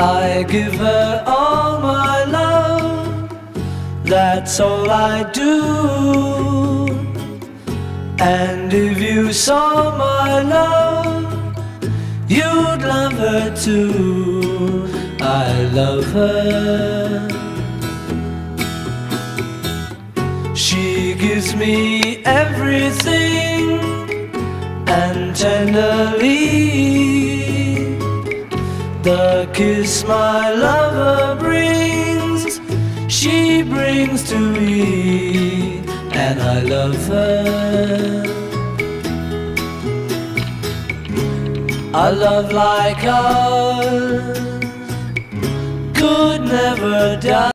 I give her all my love, that's all I do. And if you saw my love, you'd love her too. I love her. She gives me everything, and tenderly the kiss my lover brings, she brings to me. And I love her. A love like ours could never die.